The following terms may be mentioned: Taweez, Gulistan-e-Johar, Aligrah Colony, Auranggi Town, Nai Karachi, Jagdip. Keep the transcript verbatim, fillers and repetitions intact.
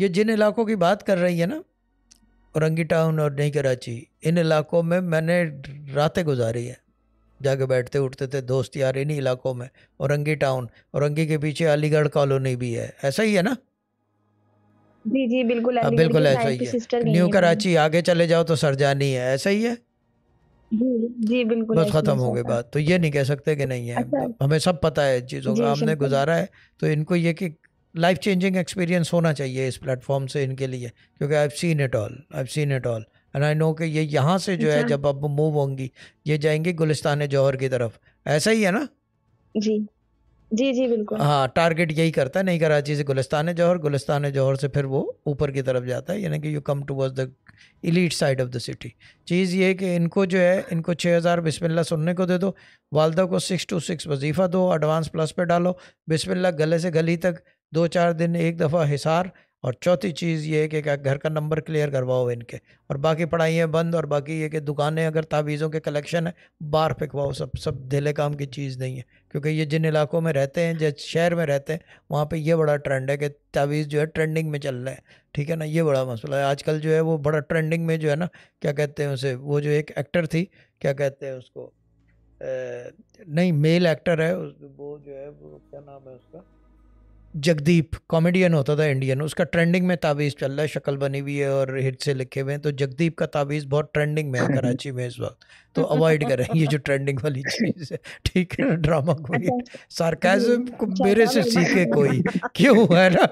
ये जिन इलाकों की बात कर रही है ना, औरंगी टाउन और नई कराची, इन इलाकों में मैंने रातें गुजारी है, जाके बैठते उठते थे दोस्त यार इन्हीं इलाकों में। औरंगी टाउन, औरंगी के पीछे अलीगढ़ कॉलोनी भी है, ऐसा ही है ना? जी जी बिल्कुल, बिल्कुल ऐसा ही है। न्यू कराची आगे चले जाओ तो सरजानी है, ऐसा ही है जी, जी बिल्कुल। बस खत्म हो गई बात, तो ये नहीं कह सकते कि नहीं है। अच्छा, हमें सब पता है चीज़ों का, हमने गुजारा है, तो इनको ये कि लाइफ चेंजिंग एक्सपीरियंस होना चाहिए इस प्लेटफॉर्म से इनके लिए, क्योंकि I have seen it all, I have seen it all and I know कि ये यहाँ से जो है जब अब मूव होंगी ये जाएंगी गुलिस्तान-ए-जौहर की तरफ, ऐसा ही है ना? जी जी जी बिल्कुल। हाँ, टारगेट यही करता है, नई कराची से गुलिस्तान-ए-जौहर, गुलिस्तान-ए-जौहर से फिर वो ऊपर की तरफ जाता है, यानी कि you come towards the elite side of the city. चीज़ ये कि इनको जो है, इनको छः हज़ार बिस्मिल्लाह सुनने को दे दो, वालदा को सिक्स टू सिक्स वजीफ़ा दो, एडवांस प्लस पे डालो, बिस्मिल्लाह गले से गली तक, दो चार दिन एक दफ़ा हिसार, और चौथी चीज़ ये है कि घर का नंबर क्लियर करवाओ इनके, और बाकी पढ़ाइयाँ बंद, और बाकी ये कि दुकानें अगर तावीज़ों के कलेक्शन है बाहर फेंकवाओ, सब सब ढीले काम की चीज़ नहीं है, क्योंकि ये जिन इलाकों में रहते हैं, जिस शहर में रहते हैं, वहाँ पे ये बड़ा ट्रेंड है कि तावीज़ जो है ट्रेंडिंग में चल रहा है, ठीक है ना? ये बड़ा मसला है आजकल जो है, वो बड़ा ट्रेंडिंग में जो है ना, क्या कहते हैं उसे, वो जो एक एक्टर थी, क्या कहते हैं उसको, नहीं मेल एक्टर है वो जो है, वो क्या नाम है उसका, जगदीप, कॉमेडियन होता था इंडियन, उसका ट्रेंडिंग में तावीज़ चल रहा है, शक्ल बनी हुई है और हिट से लिखे हुए हैं, तो जगदीप का तावीज़ बहुत ट्रेंडिंग में है कराची में इस वक्त, तो अवॉइड करें ये जो ट्रेंडिंग वाली चीज़ है, ठीक है? ड्रामा कोई, सार्काज़म मेरे से सीखे कोई, क्यों है ना?